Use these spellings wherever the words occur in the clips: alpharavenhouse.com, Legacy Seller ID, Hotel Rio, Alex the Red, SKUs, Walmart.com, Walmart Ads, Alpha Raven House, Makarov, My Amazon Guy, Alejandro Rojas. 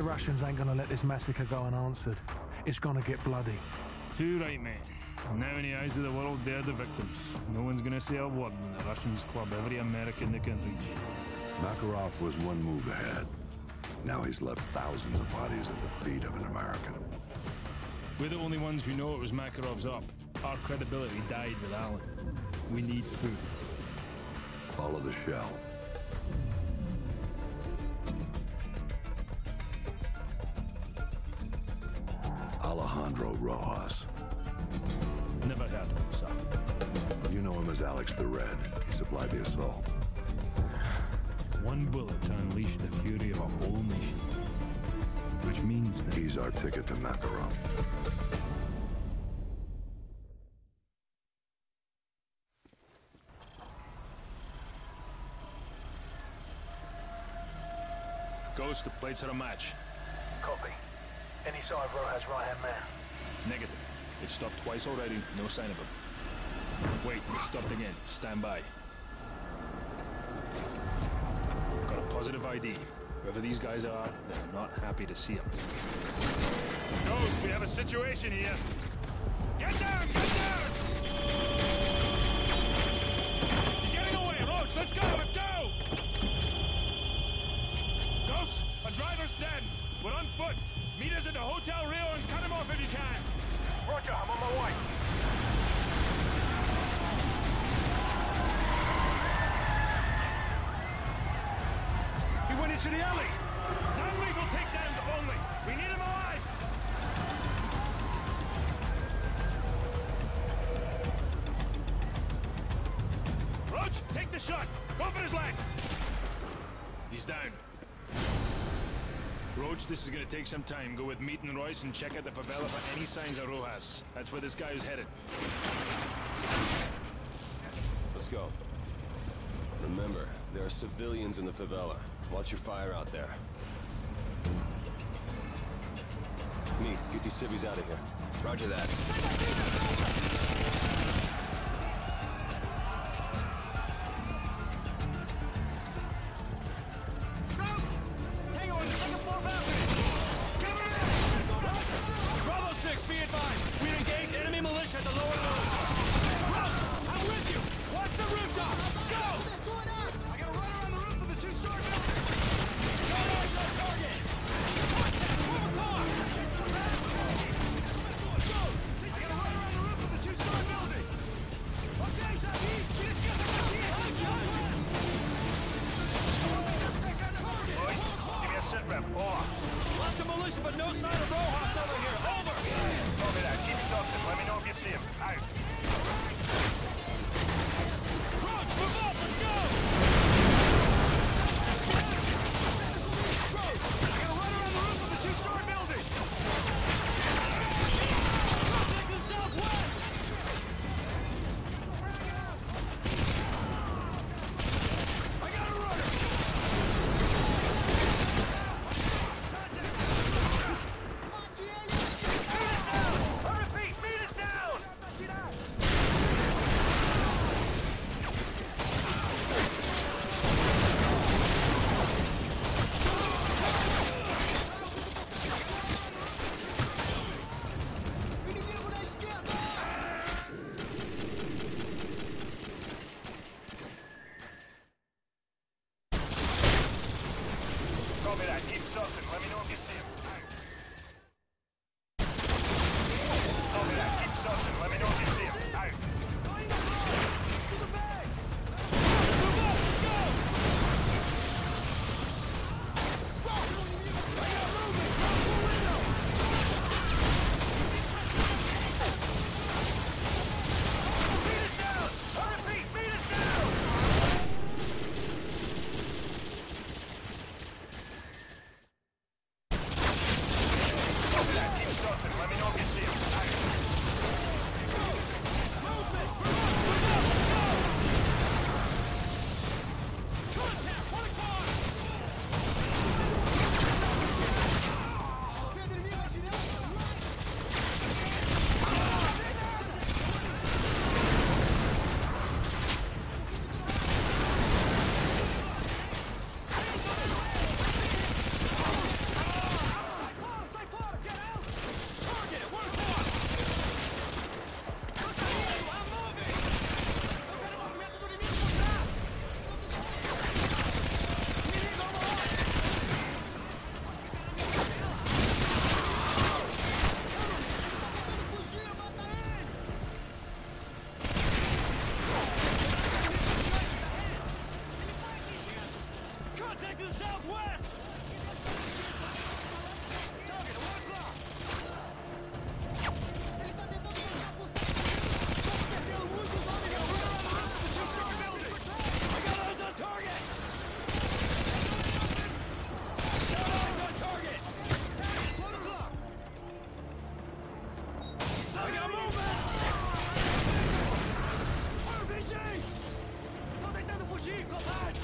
The Russians ain't gonna let this massacre go unanswered. It's gonna get bloody. Too right, mate. Now in the eyes of the world, they're the victims. No one's gonna say a word when the Russians club every American they can reach. Makarov was one move ahead. Now he's left thousands of bodies at the feet of an American. We're the only ones who know it was Makarov's up. Our credibility died with Alan. We need proof. Follow the shell. Alejandro Rojas. Never heard of him, sir. You know him as Alex the Red. He supplied the assault. One bullet to unleash the fury of a whole nation. Which means that... He's our ticket to Makarov. Ghost, the plates are a match. Copy. Any sign of Rojas' right-hand man? Negative. It stopped twice already, no sign of him. Wait, it stopped again. Stand by. Got a positive ID. Whoever these guys are, they're not happy to see him. Ghost, we have a situation here. Get down! Get down! He's getting away, Roach! Let's go! Let's go! Ghost, a driver's dead. We're on foot. Meet us at the Hotel Rio and cut him off if you can. Roger, I'm on my way. He went into the alley. Non-lethal takedowns only. We need him alive. Roach, take the shot. Go for his leg. He's down. Roach, this is gonna take some time. Go with Meat and Royce and check out the favela for any signs of Rojas. That's where this guy is headed. Let's go. Remember, there are civilians in the favela. Watch your fire out there. Meat, get these civvies out of here. Roger that. Take to the southwest! Target 1 o'clock! I got eyes on target! Target 1 o'clock! I got movement! RPG! Tô tentando fugir, covarde!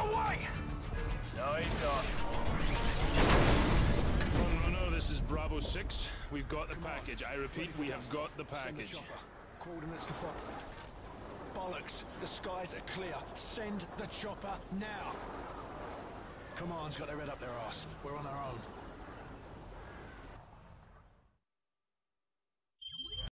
away! No, he's not. No, this is Bravo 6. We've got the package. I repeat, we have got the package. Coordinates to follow. Bollocks! The skies are clear. Send the chopper now! Command's got their head up their ass. We're on our own.